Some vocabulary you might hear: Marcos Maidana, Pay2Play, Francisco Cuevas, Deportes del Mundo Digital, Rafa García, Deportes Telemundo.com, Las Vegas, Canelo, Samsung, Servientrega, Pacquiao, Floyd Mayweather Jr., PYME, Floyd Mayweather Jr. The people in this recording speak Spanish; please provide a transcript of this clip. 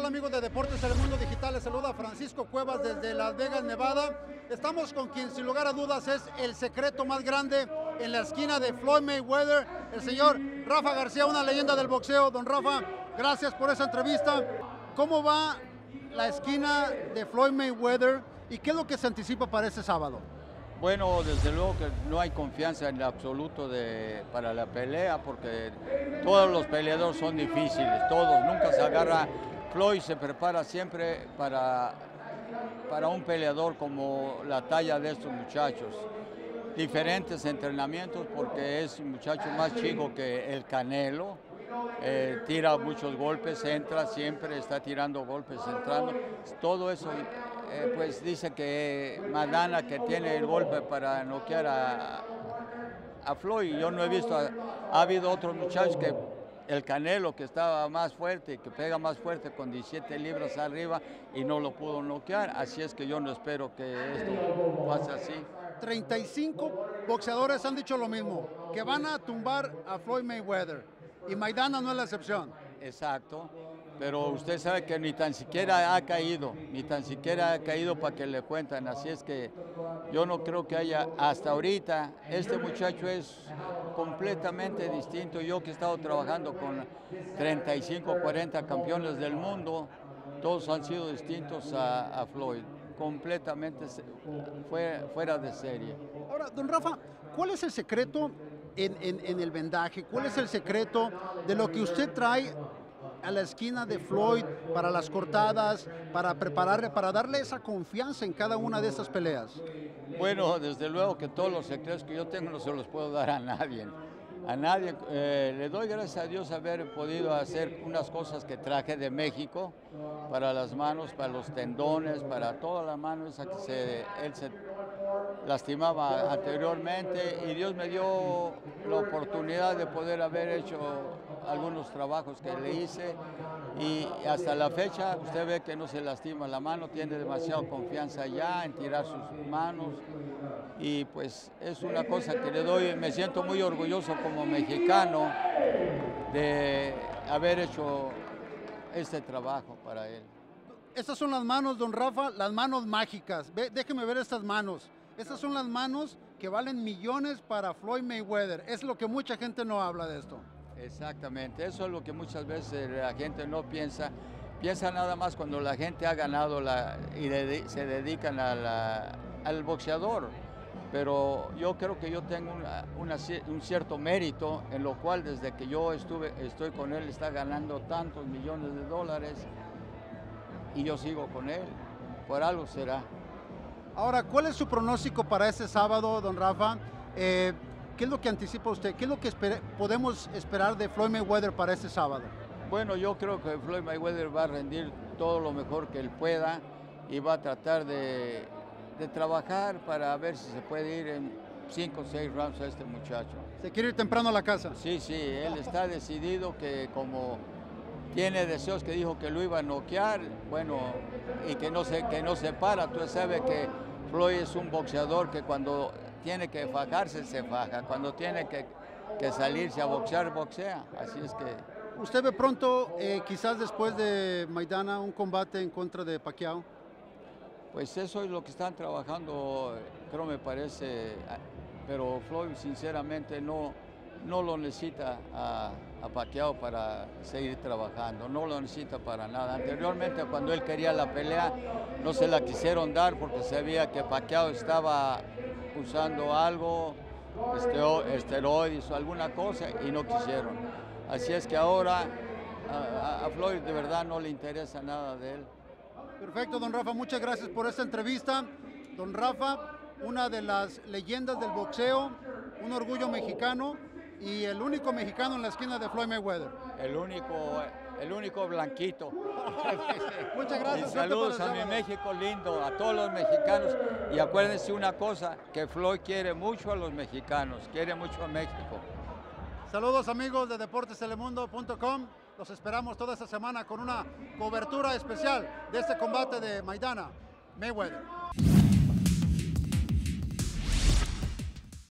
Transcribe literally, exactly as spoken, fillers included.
tal amigos de Deportes del Mundo Digital? Les saluda Francisco Cuevas desde Las Vegas, Nevada. Estamos con quien sin lugar a dudas es el secreto más grande en la esquina de Floyd Mayweather, el señor Rafa García, una leyenda del boxeo. Don Rafa, gracias por esa entrevista. ¿Cómo va la esquina de Floyd Mayweather y qué es lo que se anticipa para este sábado? Bueno, desde luego que no hay confianza en absoluto de, para la pelea, porque todos los peleadores son difíciles, todos, nunca se agarra. Floyd se prepara siempre para, para un peleador como la talla de estos muchachos. Diferentes entrenamientos, porque es un muchacho más chico que el Canelo, eh, tira muchos golpes, entra siempre, está tirando golpes, entrando, todo eso. Eh, pues dice que Maidana que tiene el golpe para noquear a, a Floyd. Yo no he visto, a, ha habido otros muchachos que el Canelo que estaba más fuerte, que pega más fuerte con diecisiete libras arriba y no lo pudo noquear, así es que yo no espero que esto pase así. treinta y cinco boxeadores han dicho lo mismo, que van a tumbar a Floyd Mayweather y Maidana no es la excepción. Exacto. Pero usted sabe que ni tan siquiera ha caído, ni tan siquiera ha caído para que le cuentan. Así es que yo no creo que haya, hasta ahorita, este muchacho es completamente distinto. Yo que he estado trabajando con treinta y cinco, cuarenta campeones del mundo, todos han sido distintos a, a Floyd, completamente fuera, fuera de serie. Ahora, don Rafa, ¿cuál es el secreto en, en, en el vendaje? ¿Cuál es el secreto de lo que usted trae a la esquina de Floyd para las cortadas, para prepararle, para darle esa confianza en cada una de estas peleas? Bueno, desde luego que todos los secretos que yo tengo no se los puedo dar a nadie. A nadie. Eh, le doy gracias a Dios haber podido hacer unas cosas que traje de México para las manos, para los tendones, para toda la mano esa que se, él se lastimaba anteriormente, y Dios me dio la oportunidad de poder haber hecho algunos trabajos que le hice, y hasta la fecha usted ve que no se lastima la mano, tiene demasiada confianza ya en tirar sus manos, y pues es una cosa que le doy. Me siento muy orgulloso como mexicano de haber hecho este trabajo para él. Estas son las manos, don Rafa, las manos mágicas. Ve, déjeme ver estas manos. Estas son las manos que valen millones para Floyd Mayweather. Es lo que mucha gente no habla de esto. Exactamente, eso es lo que muchas veces la gente no piensa, piensa nada más cuando la gente ha ganado la, y de, se dedican a la, al boxeador, pero yo creo que yo tengo una, una, un cierto mérito en lo cual desde que yo estuve, estoy con él está ganando tantos millones de dólares y yo sigo con él, por algo será. Ahora, ¿cuál es su pronóstico para este sábado, don Rafa? Eh, ¿Qué es lo que anticipa usted? ¿Qué es lo que esper- podemos esperar de Floyd Mayweather para este sábado? Bueno, yo creo que Floyd Mayweather va a rendir todo lo mejor que él pueda y va a tratar de, de trabajar para ver si se puede ir en cinco o seis rounds a este muchacho. ¿Se quiere ir temprano a la casa? Sí, sí, él está decidido, que como tiene deseos, que dijo que lo iba a noquear, bueno, y que no se, que no se para. Tú sabes que Floyd es un boxeador que cuando tiene que fajarse, se faja. Cuando tiene que, que salirse a boxear, boxea. Así es que... ¿Usted ve pronto, eh, quizás después de Maidana, un combate en contra de Pacquiao? Pues eso es lo que están trabajando, creo, me parece. Pero Floyd, sinceramente, no, no lo necesita a, a Pacquiao para seguir trabajando. No lo necesita para nada. Anteriormente, cuando él quería la pelea, no se la quisieron dar porque sabía que Pacquiao estaba usando algo, esteroides o alguna cosa, y no quisieron. Así es que ahora a, a Floyd de verdad no le interesa nada de él. Perfecto, don Rafa, muchas gracias por esta entrevista. Don Rafa, una de las leyendas del boxeo, un orgullo mexicano y el único mexicano en la esquina de Floyd Mayweather. El único, el único blanquito. Muchas gracias. Y saludos a mi México lindo, a todos los mexicanos. Y acuérdense una cosa, que Floyd quiere mucho a los mexicanos, quiere mucho a México. Saludos amigos de Deportes Telemundo punto com. Los esperamos toda esta semana con una cobertura especial de este combate de Maidana Mayweather.